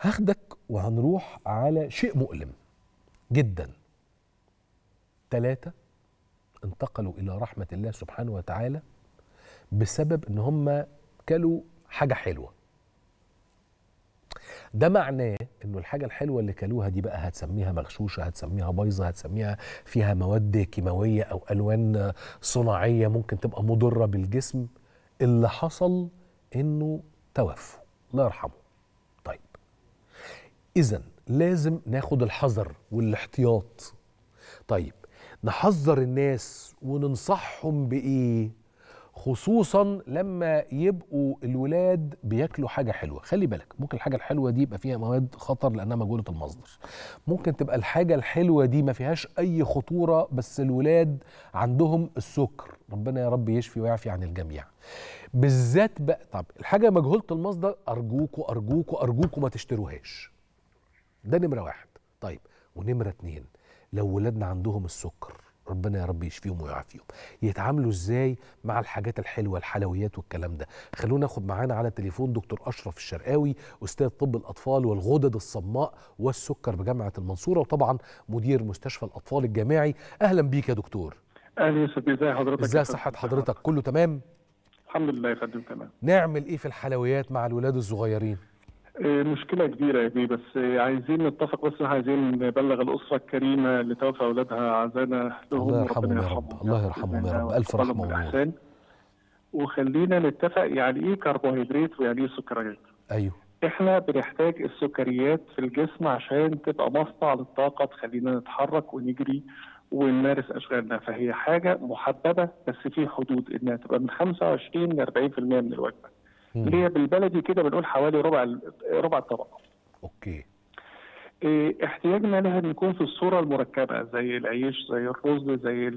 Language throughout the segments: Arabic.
هاخدك وهنروح على شيء مؤلم جدا. 3 انتقلوا إلى رحمة الله سبحانه وتعالى بسبب إن هم كلوا حاجة حلوة. ده معناه إنه الحاجة الحلوة اللي كلوها دي بقى هتسميها مغشوشة، هتسميها بايظة، هتسميها فيها مواد كيماوية أو ألوان صناعية ممكن تبقى مضرة بالجسم. اللي حصل إنه توفوا الله يرحمه. طيب إذن لازم ناخد الحذر والاحتياط. طيب نحذر الناس وننصحهم بإيه؟ خصوصا لما يبقوا الولاد بياكلوا حاجه حلوه. خلي بالك ممكن الحاجه الحلوه دي يبقى فيها مواد خطر لانها مجهوله المصدر، ممكن تبقى الحاجه الحلوه دي ما فيهاش اي خطوره بس الولاد عندهم السكر. ربنا يا رب يشفي ويعفي عن الجميع. بالذات بقى طب الحاجه مجهوله المصدر ارجوكوا ارجوكوا ارجوكوا ما تشتروهاش. ده نمره 1. طيب ونمره 2، لو ولادنا عندهم السكر ربنا يا رب يشفيهم ويعافيهم، يتعاملوا ازاي مع الحاجات الحلوه الحلويات والكلام ده؟ خلونا ناخد معانا على التليفون دكتور اشرف الشرقاوي استاذ طب الاطفال والغدد الصماء والسكر بجامعه المنصوره وطبعا مدير مستشفى الاطفال الجامعي. اهلا بيك يا دكتور. اهلا يا استاذ. ازي حضرتك؟ ازي صحه حضرتك؟ كله تمام؟ الحمد لله يا فندم تمام. نعمل ايه في الحلويات مع الولاد الصغيرين؟ مشكلة كبيرة يا بيه، بس عايزين نتفق، بس عايزين نبلغ الأسرة الكريمة اللي توفى أولادها عزانا لهم وربنا يرحمهم. الله يرحمهم يا رب، ألف رحمة ونور. وخلينا نتفق يعني إيه كربوهيدرات ويعني إيه سكريات. أيوه إحنا بنحتاج السكريات في الجسم عشان تبقى مصنع للطاقة تخلينا نتحرك ونجري ونمارس أشغالنا، فهي حاجة محببة بس في حدود إنها تبقى من 25 ل 40% من الوجبة. اللي هي بالبلدي كده بنقول حوالي ربع الطبق. اوكي. احتياجنا لها نكون في الصوره المركبه زي العيش زي الرز زي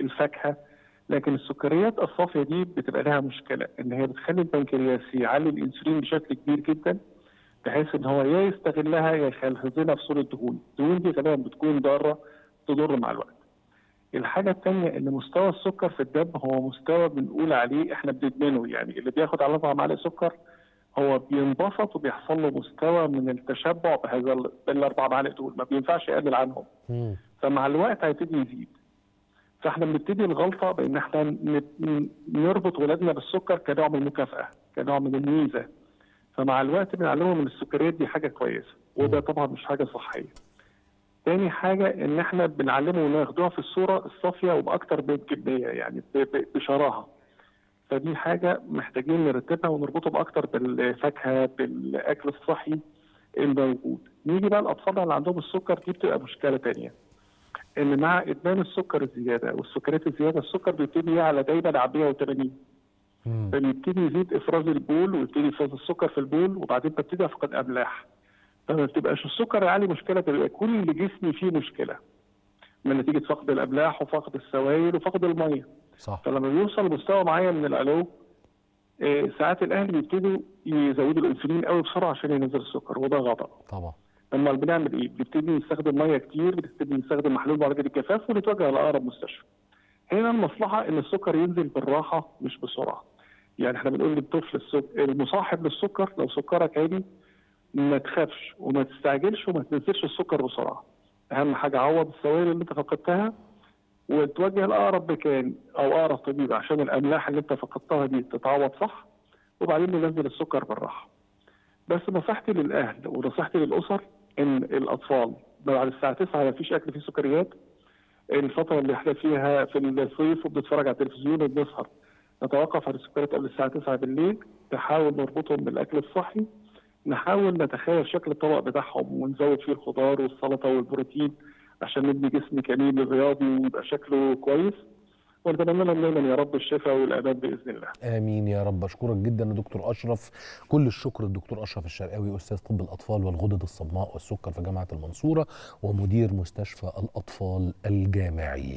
الفاكهه، لكن السكريات الصافيه دي بتبقى لها مشكله ان هي بتخلي البنكرياس يعلي الانسولين بشكل كبير جدا بحيث ان هو يا يستغلها يا يخزنها في صوره دهون، الدهون دي غالبا بتكون ضاره تضر مع الوقت. الحاجة الثانية إن مستوى السكر في الدم هو مستوى بنقول عليه إحنا بندمنه، يعني اللي بياخد على 4 معالق سكر هو بينبسط وبيحصل له مستوى من التشبع بهذا ال4 معالق دول، ما بينفعش يقلل عنهم. فمع الوقت هيبتدي يزيد. فإحنا بنبتدي الغلطة بإن إحنا نربط ولادنا بالسكر كنوع من المكافأة، كنوع من الميزة. فمع الوقت بنعلمهم إن السكريات دي حاجة كويسة، وده طبعًا مش حاجة صحية. تاني حاجة إن إحنا بنعلمهم وياخدوها في الصورة الصافية وبأكتر بجدية يعني بشراهة. فدي حاجة محتاجين نرتبها ونربطه بأكتر بالفاكهة بالأكل الصحي الموجود. نيجي بقى الأطفال اللي عندهم السكر دي بتبقى مشكلة تانية. إن مع إدمان السكر الزيادة والسكريات الزيادة السكر بيبتدي يعلى دايماً على 180. فبيبتدي يزيد إفراز البول ويبتدي إفراز السكر في البول وبعدين ببتدي أفقد أملاح. فما بتبقاش السكر العالي مشكله، بيبقى كل جسمي فيه مشكله من نتيجه فقد الاملاح وفقد السوائل وفقد الميه. صح. فلما بيوصل لمستوى معين من العلو ساعات الاهل بيبتدوا يزودوا الانسولين قوي بسرعه عشان ينزل السكر وده غلط. طبعا. امال بنعمل ايه؟ بنبتدي نستخدم ميه كتير، بنبتدي نستخدم محلول معالجه الجفاف ونتوجه لاقرب مستشفى. هنا المصلحه ان السكر ينزل بالراحه مش بسرعه. يعني احنا بنقول للطفل المصاحب للسكر لو سكرك عالي ما تخافش وما تستعجلش وما تنزلش السكر بسرعه. اهم حاجه عوض السوائل اللي انت فقدتها وتوجه لاقرب مكان او اقرب طبيب عشان الاملاح اللي انت فقدتها دي تتعوض صح وبعدين ننزل السكر بالراحه. بس نصيحتي للاهل ونصيحتي للاسر ان الاطفال بعد الساعه 9 ما فيش اكل فيه سكريات. الفتره اللي احنا فيها في الصيف وبنتفرج على التلفزيون وبنسهر نتوقف عن السكريات قبل الساعه 9 بالليل، نحاول نربطهم بالاكل الصحي، نحاول نتخيل شكل الطبق بتاعهم ونزود فيه الخضار والسلطه والبروتين عشان نبني جسم كامل رياضي ويبقى شكله كويس. ونتمنى لهم دايما يا رب الشفاء والامان باذن الله. امين يا رب. اشكرك جدا يا دكتور اشرف، كل الشكر للدكتور اشرف الشرقاوي استاذ طب الاطفال والغدد الصماء والسكر في جامعه المنصوره ومدير مستشفى الاطفال الجامعي.